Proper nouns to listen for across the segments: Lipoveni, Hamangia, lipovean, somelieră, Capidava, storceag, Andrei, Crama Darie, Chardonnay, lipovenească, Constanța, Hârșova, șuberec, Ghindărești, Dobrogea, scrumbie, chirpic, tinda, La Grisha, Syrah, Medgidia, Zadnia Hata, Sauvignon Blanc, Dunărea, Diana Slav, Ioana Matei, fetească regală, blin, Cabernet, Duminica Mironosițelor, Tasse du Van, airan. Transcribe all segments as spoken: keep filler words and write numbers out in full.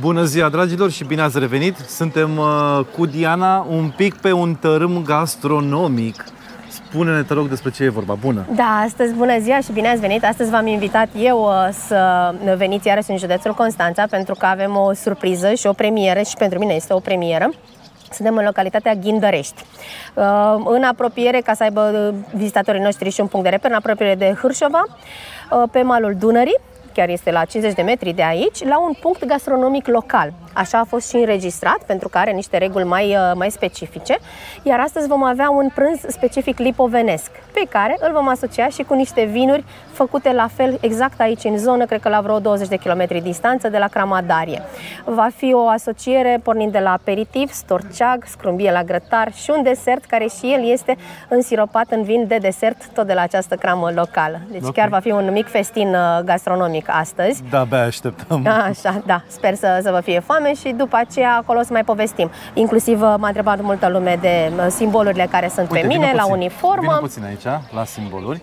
Bună ziua, dragilor, și bine ați revenit! Suntem uh, cu Diana un pic pe un tărâm gastronomic. Spune-ne, te rog, despre ce e vorba. Bună! Da, astăzi, bună ziua și bine ați venit! Astăzi v-am invitat eu uh, să veniți iarăși în județul Constanța, pentru că avem o surpriză și o premieră, și pentru mine este o premieră. Suntem în localitatea Ghindărești. În apropiere, ca să aibă vizitatorii noștri și un punct de reper, în apropiere de Hârșova, pe malul Dunării, chiar este la cincizeci de metri de aici, la un punct gastronomic local. Așa a fost și înregistrat, pentru că are niște reguli mai, mai specifice. Iar astăzi vom avea un prânz specific lipovenesc, pe care îl vom asocia și cu niște vinuri făcute la fel exact aici în zonă, cred că la vreo douăzeci de kilometri distanță de la Crama Darie. Va fi o asociere pornind de la aperitiv, storceag, scrumbie la grătar și un desert care și el este însiropat în vin de desert, tot de la această cramă locală. Deci okay, chiar va fi un mic festin gastronomic astăzi. Da, abia așteptăm. Așa, da. Sper să, să vă fie foame și după aceea acolo să mai povestim. Inclusiv m-a întrebat multă lume de simbolurile care sunt. Uite, pe mine, puțin, la uniformă. Vină puțin aici, la simboluri.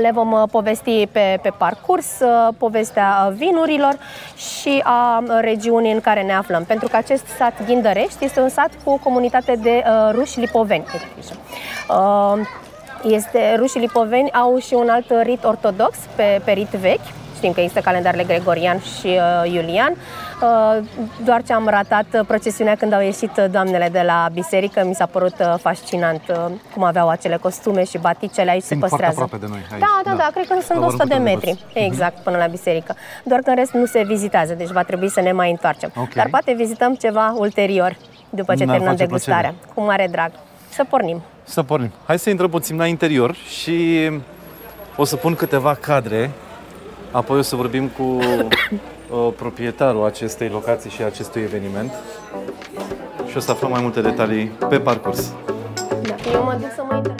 Le vom povesti pe, pe parcurs, povestea vinurilor și a regiunii în care ne aflăm. Pentru că acest sat Ghindărești este un sat cu o comunitate de uh, ruși lipoveni. Uh, este, rușii lipoveni au și un alt rit ortodox, pe, pe rit vechi. Știm că există calendarele gregorian și uh, iulian, uh, doar ce am ratat procesiunea când au ieșit doamnele de la biserică. Mi s-a părut uh, fascinant uh, cum aveau acele costume și baticele. Aici se păstrează foarte aproape de noi, aici. Da, da, da, da, cred că nu sunt două sute de metri exact până la biserică, doar că în rest nu se vizitează, deci va trebui să ne mai întoarcem. Okay. Dar poate vizităm ceva ulterior, după ce terminăm degustarea. Plăcere. Cu mare drag. Să pornim. Să pornim. Hai să intrăm puțin la interior și o să pun câteva cadre. Apoi o să vorbim cu uh, proprietarul acestei locații și acestui eveniment și o să aflăm mai multe detalii pe parcurs. Da, eu mă duc să mă uit.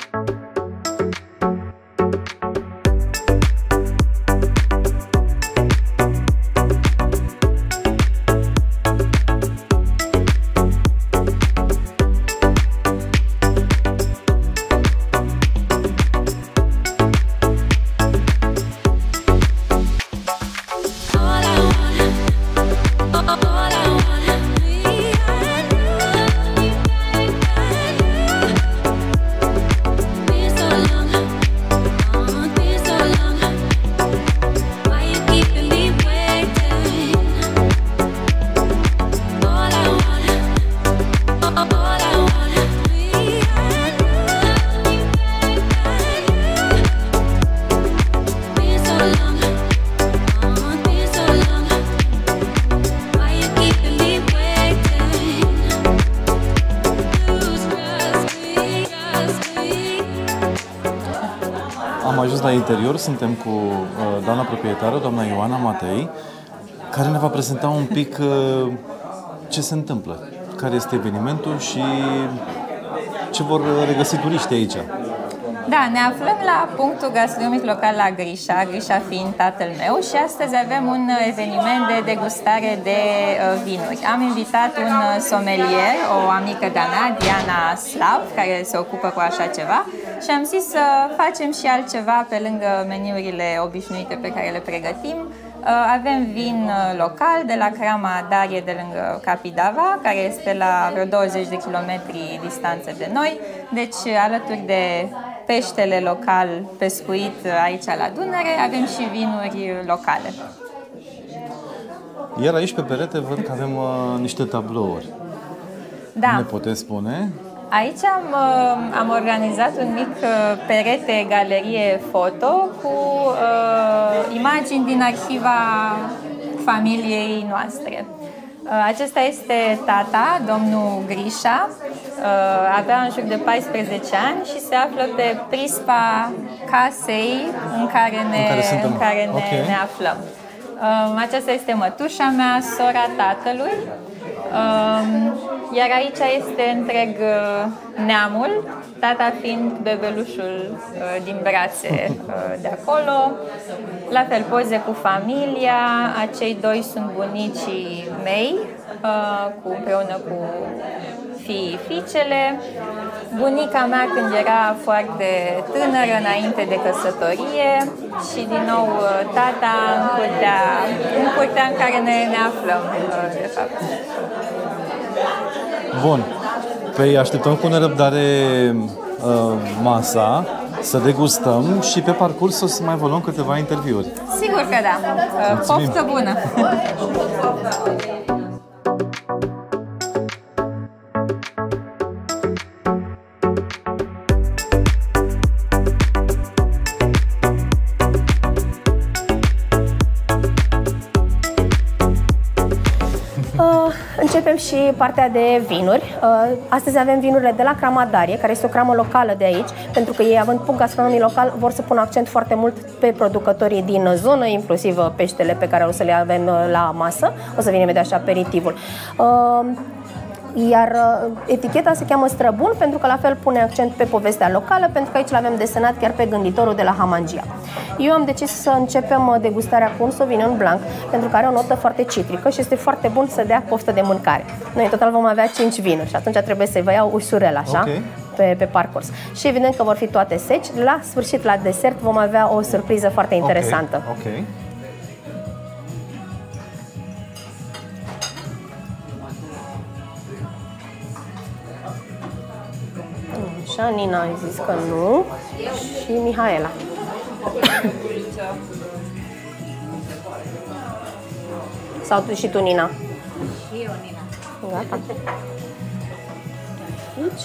Interior, suntem cu uh, doamna proprietară, doamna Ioana Matei, care ne va prezenta un pic uh, ce se întâmplă, care este evenimentul și ce vor regăsi turiștii aici. Da, ne aflăm la punctul gastronomic local la Grișa, Grișa fiind tatăl meu, și astăzi avem un eveniment de degustare de vinuri. Am invitat un sommelier, o amică de-a mea, Diana Slav, care se ocupă cu așa ceva, și am zis să facem și altceva pe lângă meniurile obișnuite pe care le pregătim. Avem vin local de la Crama Darie, de lângă Capidava, care este la vreo douăzeci de kilometri distanță de noi. Deci, alături de peștele local pescuit aici la Dunăre, avem și vinuri locale. Iar aici pe perete văd că avem uh, niște tablouri. Da. Ne puteți spune? Aici am, am organizat un mic perete, galerie foto cu uh, imagini din arhiva familiei noastre. Uh, acesta este tata, domnul Grișa, uh, avea în jur de paisprezece ani și se află pe prispa casei în care ne, în care în care ne, okay. ne aflăm. Uh, aceasta este mătușa mea, sora tatălui. Uh, Iar aici este întreg neamul, tata fiind bebelușul din brațe de acolo. La fel poze cu familia, acei doi sunt bunicii mei, cu, împreună cu fiii, fiicele. Bunica mea când era foarte tânără, înainte de căsătorie, și din nou tata în curtea, în, curtea în care ne, ne aflăm, de fapt. Bun. Păi așteptăm cu nerăbdare uh, masa, să degustăm și pe parcurs o să mai vă luăm câteva interviuri. Sigur că da. Uh, poftă bună! Începem și partea de vinuri. Astăzi avem vinurile de la Crama Darie, care este o cramă locală de aici, pentru că ei, având punct gastronomic local, vor să pună accent foarte mult pe producătorii din zonă, inclusiv peștele pe care o să le avem la masă. O să vină imediat și aperitivul. Iar eticheta se cheamă Străbun, pentru că la fel pune accent pe povestea locală, pentru că aici l-avem desenat chiar pe gânditorul de la Hamangia. Eu am decis să începem degustarea cu un Sauvignon Blanc, pentru că are o notă foarte citrică și este foarte bun să dea poftă de mâncare. Noi în total vom avea cinci vinuri și atunci trebuie să-i vă iau ușurel, așa, okay, pe, pe parcurs. Și evident că vor fi toate seci. La sfârșit, la desert, vom avea o surpriză foarte interesantă. Okay. Okay. Așa, Nina a zis că nu și Mihaela. Sau tu și tu, Nina? Și eu, Nina. Gata. Aici.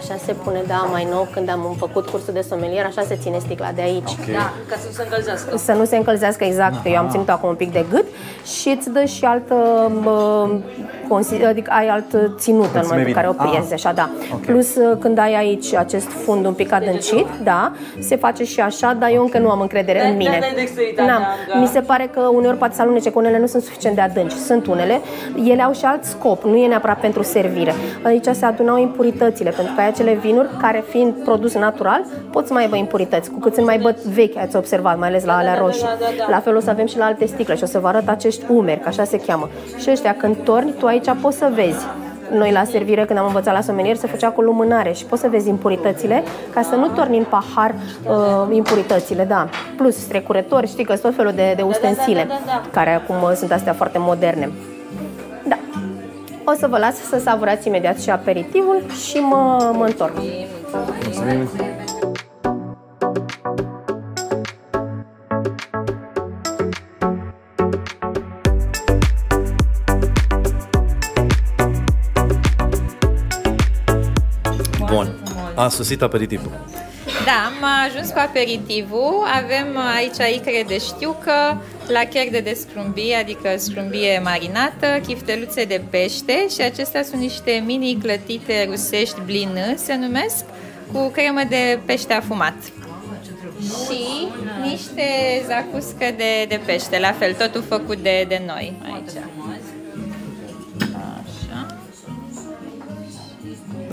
Așa se pune, da, mai nou, când am făcut cursul de sommelier, așa se ține sticla de aici. Okay. Da, ca să nu se încălzească. Să nu se încălzească, exact. Aha. Eu am ținut acum un pic de gât și îți dă și altă, uh, adică ai altă ținută în momentul în care o prinzi, așa, da. Okay. Plus, când ai aici acest fund un pic adâncit, da, se face și așa, dar eu încă nu am încredere în mine. Mi se pare că uneori poate să alunece, că unele nu sunt suficient de adânci. Sunt unele, ele au și alt scop, nu e neapărat pentru servire. Aici se adunau impuritățile, pentru că acele vinuri care, fiind produs natural, pot să mai aibă impurități. Cu cât sunt mai băt vechi, ați observat, mai ales la alea roșii. La fel o să avem și la alte sticle și o să vă arăt acești umeri, că așa se cheamă. Și ăștia, când torni, tu aici poți să vezi. Noi la servire, când am învățat la sommelier, se făcea cu lumânare și poți să vezi impuritățile, ca să nu torni în pahar uh, impuritățile, da. Plus strecurători, știi că sunt tot felul de, de ustensile, da, da, da, da, da, care acum sunt astea foarte moderne. Da. O să vă las să savurați imediat și aperitivul și mă, mă întorc. Mulțumim. Bun, a sosit aperitivul. Da, am ajuns cu aperitivul. Avem aici icre de știucă, lacher de descrumbie, adică scrumbie marinată, chifteluțe de pește și acestea sunt niște mini clătite rusești, blin se numesc, cu cremă de pește afumat. Și niște zacuscă de, de pește, la fel, totul făcut de, de noi aici. Așa.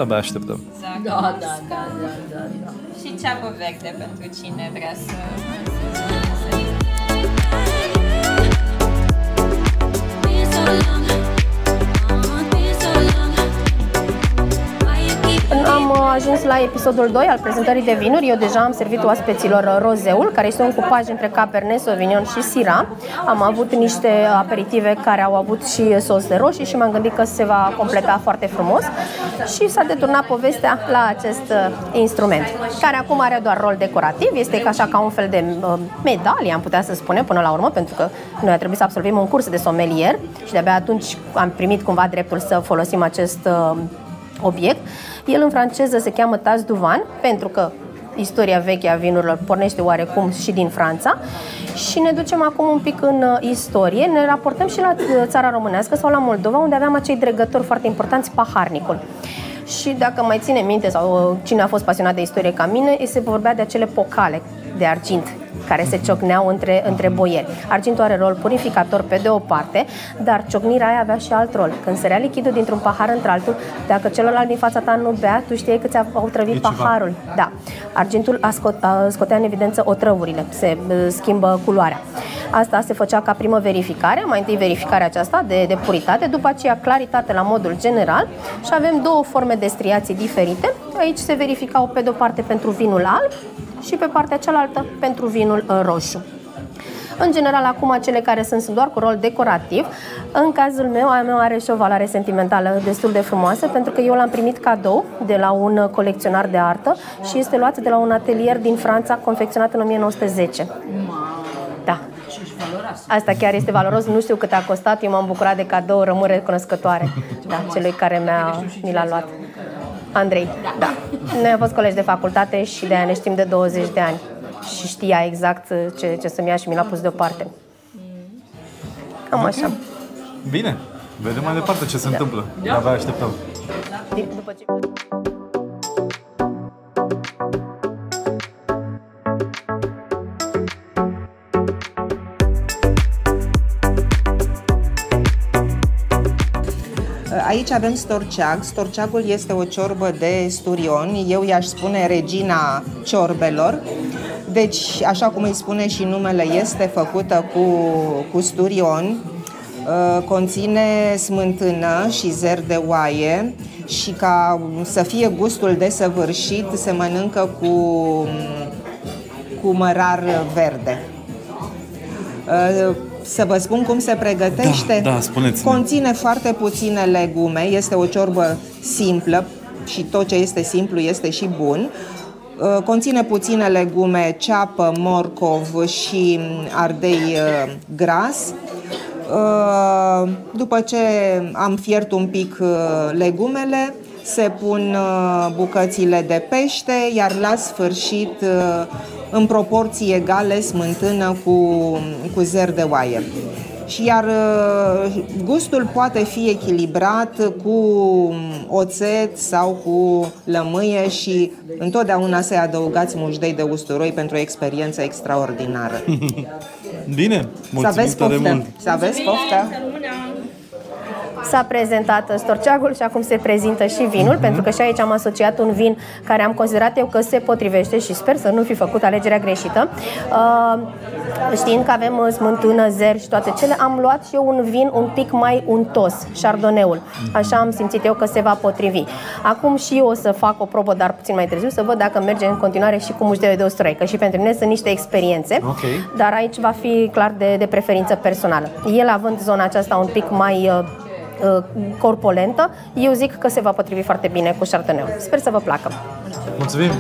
Da, așteptăm. Da, da, da, da, da, da. Și ceapă verde pentru cine vrea să... Am ajuns la episodul doi al prezentării de vinuri. Eu deja am servit oaspeților rozeul, care este un cupaj între Cabernet, Sauvignon și Syrah. Am avut niște aperitive care au avut și sos de roșii și m-am gândit că se va completa foarte frumos. Și s-a deturnat povestea la acest instrument, care acum are doar rol decorativ. Este așa ca un fel de medalie, am putea să spunem, până la urmă, pentru că noi a trebuit să absolvim un curs de sommelier și de-abia atunci am primit cumva dreptul să folosim acest obiect. El în franceză se cheamă Tasse du Van, pentru că istoria veche a vinurilor pornește oarecum și din Franța. Și ne ducem acum un pic în istorie, ne raportăm și la țara românească sau la Moldova, unde aveam acei dregători foarte importanți, paharnicul. Și dacă mai ține minte, sau cine a fost pasionat de istorie ca mine, se vorbea de acele pocale de argint, care se ciocneau între, între boieri. Argintul are rol purificator pe de o parte, dar ciocnirea aia avea și alt rol. Când sărea lichidul dintr-un pahar într-altul, dacă celălalt din fața ta nu bea, tu știi că ți-au trăvit e paharul. Da. Argintul a scot, a, scotea în evidență otrăvurile, se schimbă culoarea. Asta se făcea ca primă verificare, mai întâi verificarea aceasta de, de puritate, după aceea claritate la modul general și avem două forme de striații diferite. Aici se verificau pe de-o parte pentru vinul alb și pe partea cealaltă pentru vinul roșu. În general, acum, cele care sunt, sunt doar cu rol decorativ. În cazul meu, a mea are și o valoare sentimentală destul de frumoasă, pentru că eu l-am primit cadou de la un colecționar de artă și este luat de la un atelier din Franța, confecționat în o mie nouă sute zece. Da. Asta chiar este valoros, nu știu cât a costat, eu m-am bucurat de cadou, rămân recunoscătoare da, celui care mi l-a luat. Andrei, da. Noi am fost colegi de facultate și de aia ne știm de douăzeci de ani. Și știa exact ce, ce să-mi ia și mi l-a pus deoparte. Cam așa. Bine, vedem mai departe ce se da. întâmplă. Abia așteptăm. După ce... Aici avem storceag. Storceagul este o ciorbă de sturion. Eu i-aș spune regina ciorbelor. Deci, așa cum îi spune și numele, este făcută cu, cu sturion, conține smântână și zer de oaie și ca să fie gustul desăvârșit, se mănâncă cu, cu mărar verde. Să vă spun cum se pregătește. Da, da, spuneți-mi. Conține foarte puține legume, este o ciorbă simplă și tot ce este simplu este și bun. Conține puține legume, ceapă, morcov și ardei gras. După ce am fiert un pic legumele, se pun bucățile de pește, iar la sfârșit, în proporții egale, smântână cu, cu zer de oaie. Și iar gustul poate fi echilibrat cu oțet sau cu lămâie și întotdeauna să-i adăugați mușdei de usturoi pentru o experiență extraordinară. Bine, mulțumim tare mult! Să aveți poftă! S-a prezentat storceagul și acum se prezintă și vinul, mm-hmm. pentru că și aici am asociat un vin care am considerat eu că se potrivește și sper să nu fi făcut alegerea greșită. Uh, știind că avem smântână, zer și toate cele, am luat și eu un vin un pic mai untos, chardonnay-ul. Așa am simțit eu că se va potrivi. Acum și eu o să fac o probă, dar puțin mai târziu, să văd dacă merge în continuare și cu mușdele de usturoi, că și pentru mine sunt niște experiențe, okay. dar aici va fi clar de, de preferință personală. El având zona aceasta un pic mai... Uh, corpolentă, eu zic că se va potrivi foarte bine cu Chardonnay. Sper să vă placă. Mulțumim!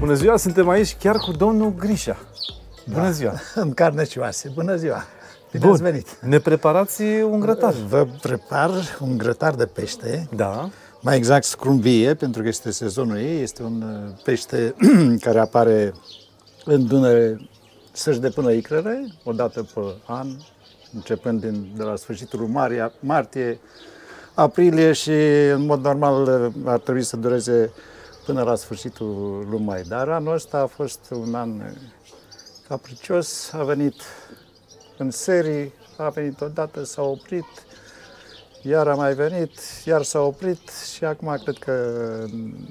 Bună ziua! Suntem aici chiar cu domnul Grișa. Bună ziua! Da. În carnecioase. Bună ziua! Bine ați venit! Ne preparați un grătar. Vă prepar un grătar de pește. Da. Mai exact scrumbie, pentru că este sezonul ei, este un pește care apare în Dunăre să-și depună icrele, o dată pe an, începând din, de la sfârșitul martie, martie, aprilie și, în mod normal, ar trebui să dureze până la sfârșitul lui mai. Dar anul ăsta a fost un an capricios, a venit în serii, a venit odată, s-a oprit, iar a mai venit, iar s-a oprit și acum cred că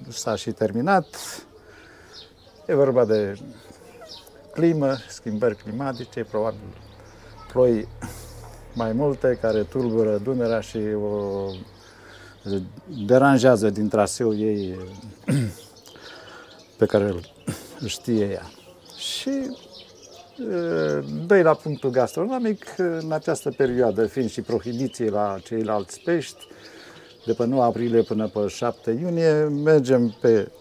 s-a și terminat. E vorba de climă, schimbări climatice, probabil ploi mai multe care tulbură Dunărea și o deranjează din traseul ei pe care îl știe ea. Și doi la punctul gastronomic, în această perioadă, fiind și prohibiție la ceilalți pești, de pe nouă aprilie până pe șapte iunie, mergem pe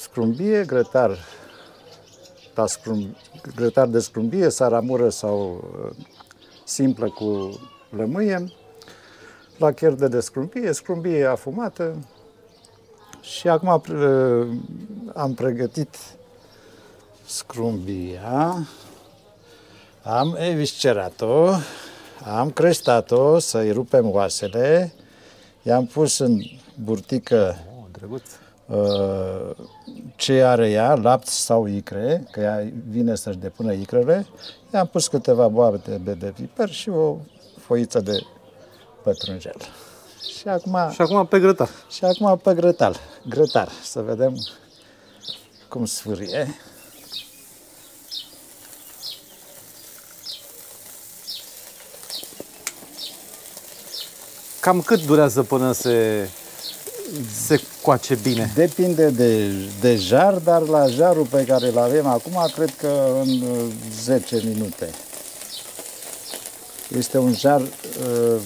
scrumbie, grătar, da, scrum, grătar de scrumbie, saramură sau simplă cu lămâie, la chierde de scrumbie, scrumbie afumată și acum am pregătit scrumbia, Am eviscerat-o, am crestat-o să-i rupem oasele, i-am pus în burtică oh, uh, ce are ea, lapte sau icre, că ea vine să-și depună icrele, i-am pus câteva boabe de, de piper și o foiță de pătrunjel. Și acum, și acum pe grătar. Și acum pe grătar. grătar. Să vedem cum sfârie. Cam cât durează până se, se coace bine? Depinde de, de jar, dar la jarul pe care îl avem acum, cred că în zece minute. Este un jar uh,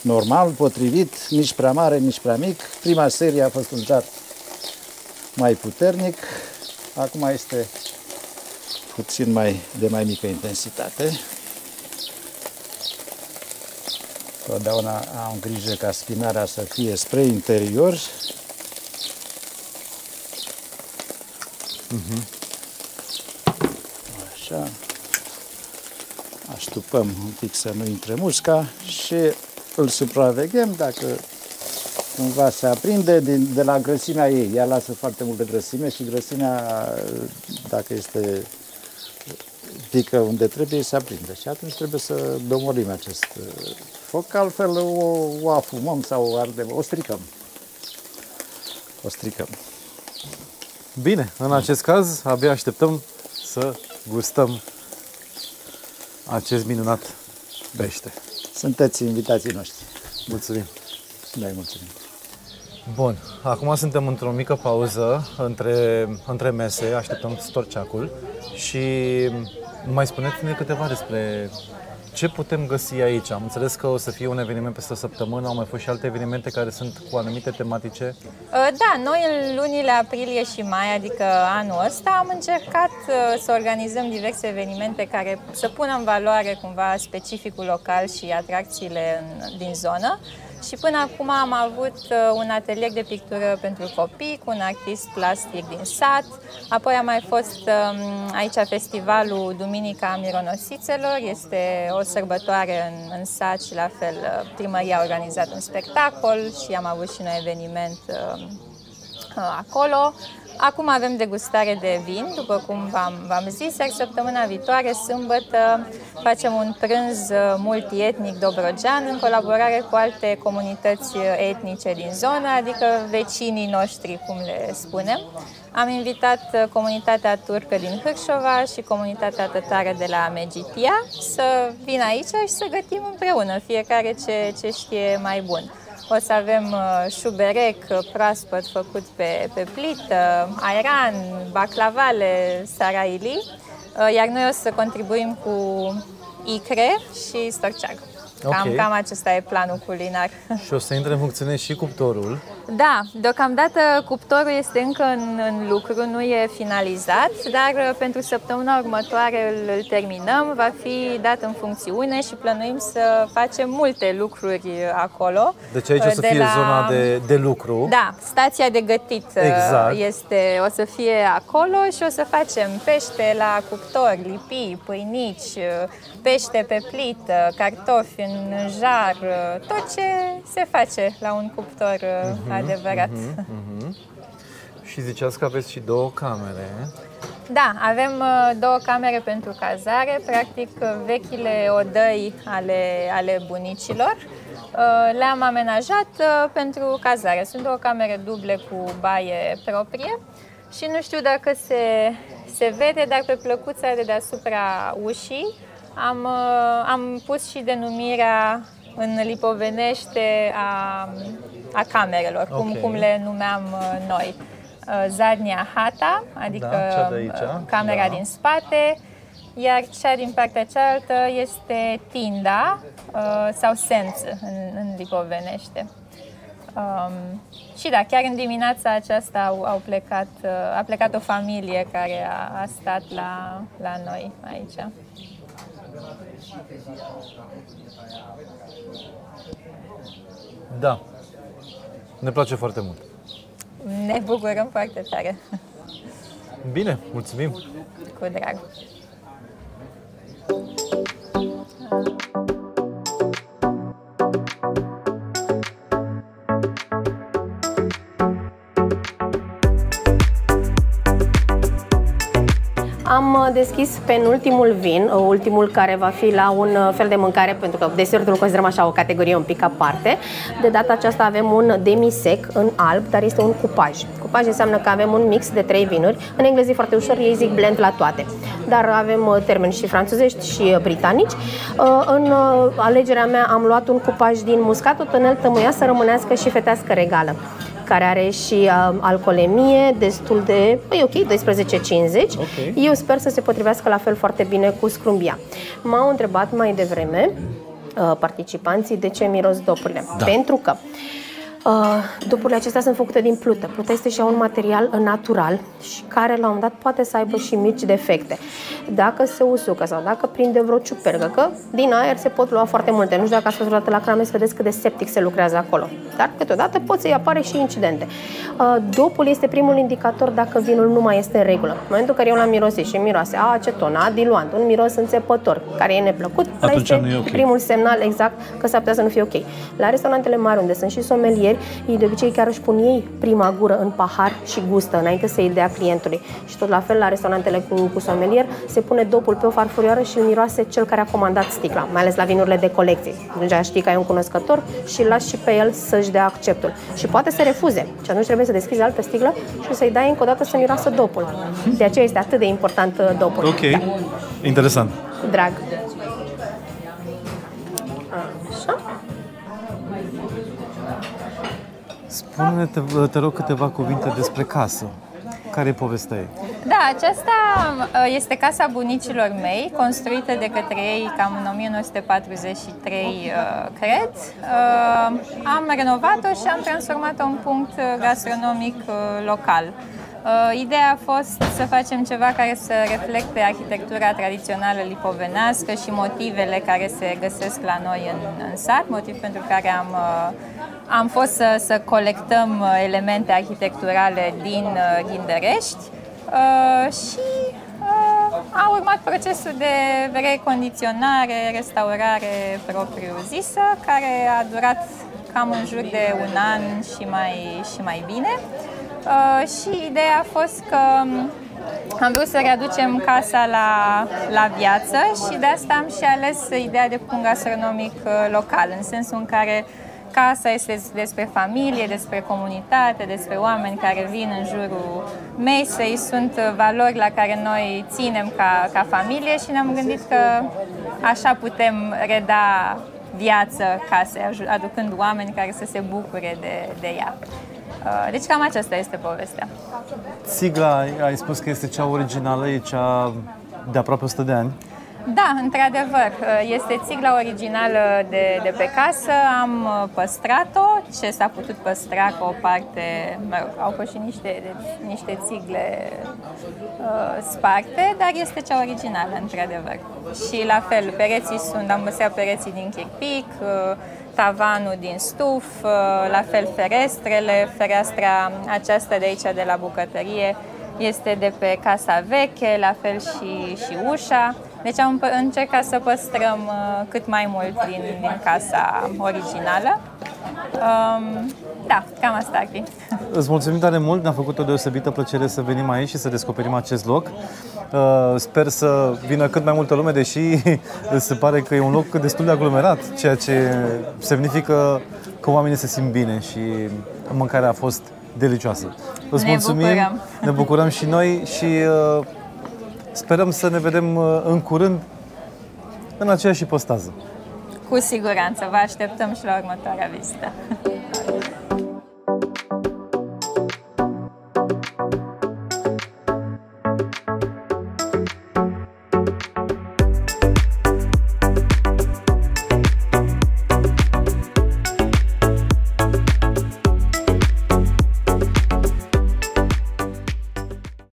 normal, potrivit, nici prea mare, nici prea mic. Prima serie a fost un jar mai puternic, acum este puțin mai, de mai mică intensitate. Totdeauna am grijă ca spinarea să fie spre interior. Uh-huh. Așa. Aștupăm un pic să nu intre musca și îl supraveghem dacă cumva se aprinde din, de la grăsimea ei. Ea lasă foarte multă grăsime și grăsimea, dacă este pică unde trebuie, se aprinde. Și atunci trebuie să domorim acest foc, altfel o, o afumăm sau o ardem, o stricăm. O stricăm. Bine, în acest caz abia așteptăm să gustăm acest minunat pește. Sunteți invitații noștri. Mulțumim. Da, mulțumim. Bun, acum suntem într-o mică pauză între, între mese, așteptăm storceacul și mai spuneți-ne câteva despre ce putem găsi aici. Am înțeles că o să fie un eveniment peste o săptămână, au mai fost și alte evenimente care sunt cu anumite tematice? Da, noi în lunile aprilie și mai, adică anul ăsta, am încercat să organizăm diverse evenimente care să pună în valoare cumva specificul local și atracțiile din zonă. Și până acum am avut un atelier de pictură pentru copii cu un artist plastic din sat. Apoi a mai fost aici festivalul Duminica Mironosițelor. Este o sărbătoare în, în sat și la fel primăria a organizat un spectacol și am avut și un eveniment acolo. Acum avem degustare de vin, după cum v-am zis, iar săptămâna viitoare, sâmbătă, facem un prânz multietnic dobrogean în colaborare cu alte comunități etnice din zonă, adică vecinii noștri, cum le spunem. Am invitat comunitatea turcă din Hârșova și comunitatea tătară de la Medgidia să vină aici și să gătim împreună, fiecare ce, ce știe mai bun. O să avem șuberec proaspăt făcut pe, pe plită, airan, baclavale, saraili, iar noi o să contribuim cu icre și storceag. Cam, okay. Cam acesta e planul culinar. Și o să intre în funcțiune și cuptorul? Da, deocamdată cuptorul este încă în, în lucru, nu e finalizat, dar pentru săptămâna următoare îl, îl terminăm, va fi dat în funcțiune și plănuim să facem multe lucruri acolo. Deci aici o să de fie la... zona de, de lucru. Da, stația de gătit exact. este, o să fie acolo și o să facem pește la cuptor, lipii, pâinici, pește pe plită, cartofi în jar, tot ce se face la un cuptor uh-huh, adevărat. Uh-huh, uh-huh. Și ziceați că aveți și două camere. Da, avem două camere pentru cazare, practic vechile odăi ale, ale bunicilor. Le-am amenajat pentru cazare. Sunt două camere duble cu baie proprie și nu știu dacă se, se vede, dar pe plăcuța de deasupra ușii Am, am pus și denumirea în lipovenește a, a camerelor, okay. cum, cum le numeam noi. Zadnia Hata, adică da, camera da. din spate, iar cea din partea cealaltă este tinda sau senț în, în lipovenește. Um, și da, chiar în dimineața aceasta au, au plecat, a plecat o familie care a, a stat la, la noi aici. Da, ne place foarte mult. Ne bucurăm foarte tare. Bine, mulțumim. Cu drag. am deschis penultimul vin, ultimul care va fi la un fel de mâncare, pentru că desertul îl considerăm așa o categorie un pic aparte. De data aceasta avem un demisec în alb, dar este un cupaj. Cupaj înseamnă că avem un mix de trei vinuri. În engleză e foarte ușor, ei zic blend la toate. Dar avem termeni și franțuzești și britanici. În alegerea mea am luat un cupaj din muscatul tănel tămâia să rămânească și fetească regală, care are și alcoolemie destul de, e ok, doisprezece cincizeci. Okay. Eu sper să se potrivească la fel foarte bine cu scrumbia. M-au întrebat mai devreme participanții de ce miros dopurile. Da. Pentru că dopurile acestea sunt făcute din plută. Pluta este și un material natural și care la un dat poate să aibă și mici defecte. Dacă se usucă sau dacă prinde vreo ciupercă, că din aer se pot lua foarte multe. Nu știu dacă ați fost vreodată la crame să vedeți cât de septic se lucrează acolo. Dar câteodată pot să-i apare și incidente. Dopul este primul indicator dacă vinul nu mai este în regulă. În momentul în care eu l-am mirosit și miroase a acetonat, diluant, un miros înțepător care e neplăcut, atunci este nu e okay. Primul semnal exact că s-ar putea să nu fie ok. La restaurantele mari unde sunt și somelieri, ei de obicei chiar își pun ei prima gură în pahar și gustă înainte să-i dea clientului. Și tot la fel la restaurantele cu, cu somelier se pune dopul pe o farfurioară și îl miroase cel care a comandat sticla, mai ales la vinurile de colecție. Atunci știi că ai un cunoscător și lași și pe el să-și dea acceptul. Și poate să refuze și atunci trebuie să deschizi altă sticlă și să-i dai încă o dată să miroasă dopul. De aceea este atât de important dopul. Ok, da. Interesant. Cu drag. Așa. Spune-ne, te, te rog, câteva cuvinte despre casă. Care e povestea ei? Da, aceasta este casa bunicilor mei, construită de către ei cam în o mie nouă sute patruzeci și trei, cred. Am renovat-o și am transformat-o în punct gastronomic local. Ideea a fost să facem ceva care să reflecte arhitectura tradițională lipovenească și motivele care se găsesc la noi în, în sat, motiv pentru care am, am fost să, să colectăm elemente arhitecturale din Ghindărești și a urmat procesul de recondiționare, restaurare propriu-zisă, care a durat cam în jur de un an și mai, și mai bine. Uh, și ideea a fost că am vrut să readucem casa la, la viață și de asta am și ales ideea de punct gastronomic local, în sensul în care casa este despre familie, despre comunitate, despre oameni care vin în jurul mesei, sunt valori la care noi ținem ca, ca familie și ne-am gândit că așa putem reda viață casei, aducând oameni care să se bucure de, de ea. Deci cam aceasta este povestea. Țigla, ai spus că este cea originală, e cea de aproape o sută de ani. Da, într-adevăr, este țigla originală de, de pe casă, am păstrat-o, ce s-a putut păstra ca o parte, mă rog, au fost și niște, niște țigle uh, sparte, dar este cea originală, într-adevăr. Și la fel, pereții sunt, am păstrat pereții din chirpic, uh, tavanul din stuf, uh, la fel ferestrele, fereastra aceasta de aici de la bucătărie este de pe casa veche, la fel și, și ușa. Deci am încercat să păstrăm uh, cât mai mult din, din casa originală. Um, da, cam asta ar fi. Îți mulțumim tare mult, ne-a făcut o deosebită plăcere să venim aici și să descoperim acest loc. Uh, sper să vină cât mai multă lume, deși se pare că e un loc destul de aglomerat, ceea ce semnifică că oamenii se simt bine și mâncarea a fost delicioasă. Îți mulțumim, bucurăm. Ne bucurăm și noi și... Uh, Sperăm să ne vedem în curând în aceeași postază. Cu siguranță, vă așteptăm și la următoarea vizită.